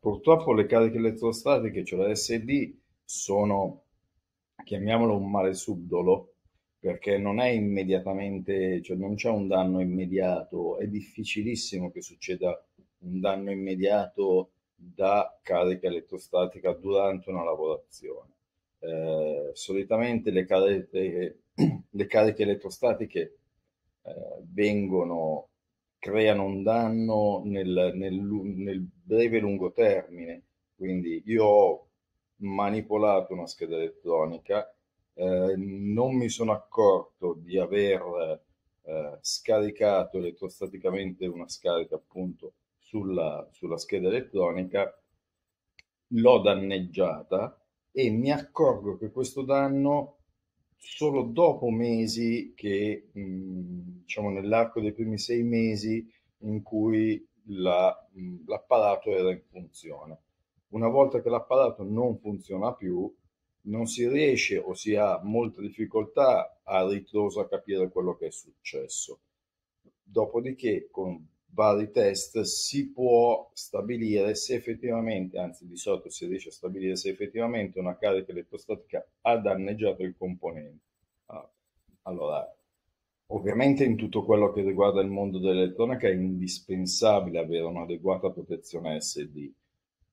Purtroppo le cariche elettrostatiche, cioè la ESD, sono, chiamiamolo, un male subdolo, perché non è immediatamente, cioè non c'è un danno immediato, è difficilissimo che succeda un danno immediato da carica elettrostatica durante una lavorazione. Solitamente le cariche elettrostatiche creano un danno nel breve e lungo termine. Quindi io ho manipolato una scheda elettronica, non mi sono accorto di aver scaricato elettrostaticamente una scarica, appunto, sulla scheda elettronica, l'ho danneggiata e mi accorgo che questo danno solo dopo mesi, che diciamo nell'arco dei primi 6 mesi in cui l'apparato era in funzione. Una volta che l'apparato non funziona più, non si riesce o si ha molta difficoltà a ritroso a capire quello che è successo. Dopodiché, con vari test, si può stabilire se effettivamente, anzi di solito si riesce a stabilire se effettivamente una carica elettrostatica ha danneggiato il componente. Allora, ovviamente in tutto quello che riguarda il mondo dell'elettronica è indispensabile avere un'adeguata protezione SD,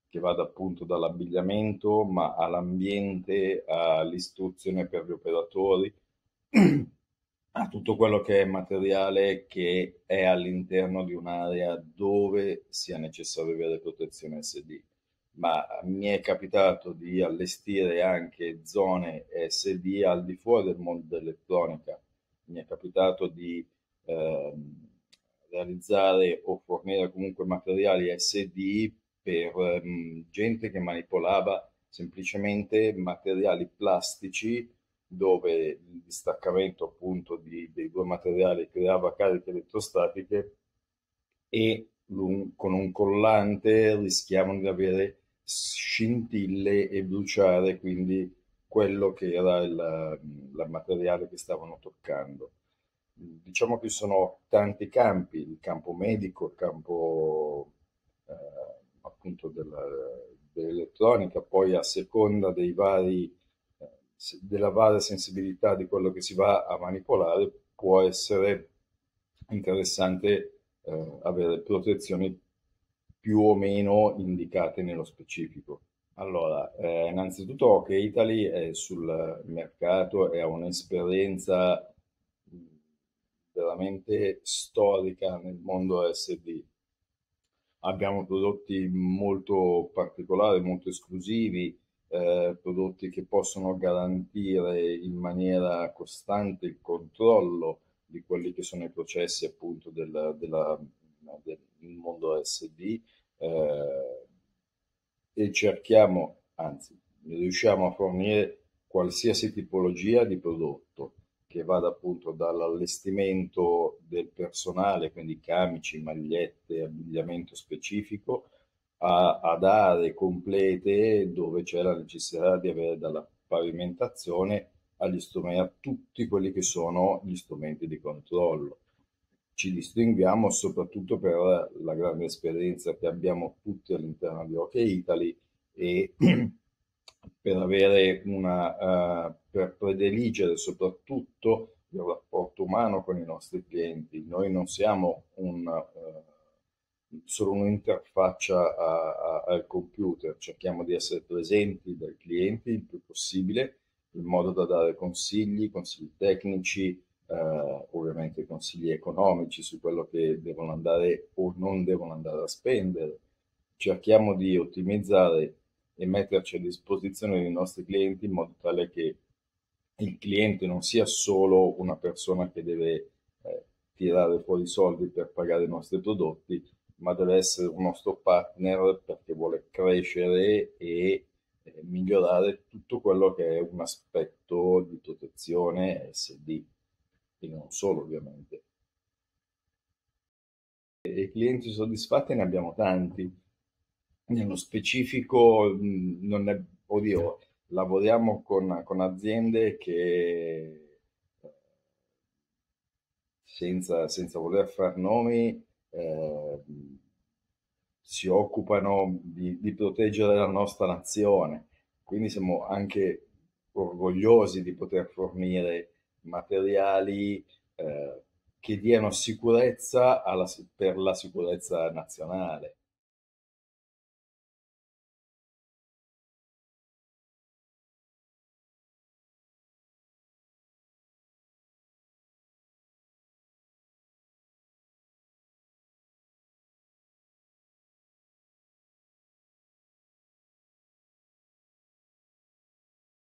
che vada appunto dall'abbigliamento, ma all'ambiente, all'istruzione per gli operatori, a tutto quello che è materiale che è all'interno di un'area dove sia necessario avere protezione SD. Ma mi è capitato di allestire anche zone SD al di fuori del mondo dell'elettronica. Mi è capitato di realizzare o fornire comunque materiali SD per gente che manipolava semplicemente materiali plastici, dove il distaccamento appunto dei due materiali creava cariche elettrostatiche, e con un collante rischiavano di avere scintille e bruciare quindi quello che era il materiale che stavano toccando. Diciamo che ci sono tanti campi: il campo medico, il campo appunto dell'elettronica, poi a seconda della varia sensibilità di quello che si va a manipolare, può essere interessante avere protezioni più o meno indicate nello specifico. Allora, innanzitutto OK Italy è sul mercato, è un'esperienza veramente storica nel mondo SD. Abbiamo prodotti molto particolari, molto esclusivi, prodotti che possono garantire in maniera costante il controllo di quelli che sono i processi appunto del mondo SD, e cerchiamo, anzi riusciamo a fornire qualsiasi tipologia di prodotto, che vada appunto dall'allestimento del personale, quindi camici, magliette, abbigliamento specifico, ad aree complete dove c'è la necessità di avere dalla pavimentazione agli strumenti, a tutti quelli che sono gli strumenti di controllo. Ci distinguiamo soprattutto per la grande esperienza che abbiamo tutti all'interno di OK Italy, e per avere per prediligere soprattutto il rapporto umano con i nostri clienti. Noi non siamo solo un'interfaccia al computer, cerchiamo di essere presenti dai clienti il più possibile, in modo da dare consigli tecnici, ovviamente consigli economici su quello che devono andare o non devono andare a spendere. Cerchiamo di ottimizzare e metterci a disposizione dei nostri clienti, in modo tale che il cliente non sia solo una persona che deve tirare fuori i soldi per pagare i nostri prodotti, ma deve essere un nostro partner, perché vuole crescere e migliorare tutto quello che è un aspetto di protezione SD, e non solo ovviamente. E clienti soddisfatti ne abbiamo tanti. Nello specifico non è, oddio, lavoriamo con aziende che, senza voler far nomi, si occupano di proteggere la nostra nazione, quindi siamo anche orgogliosi di poter fornire materiali che diano sicurezza per la sicurezza nazionale.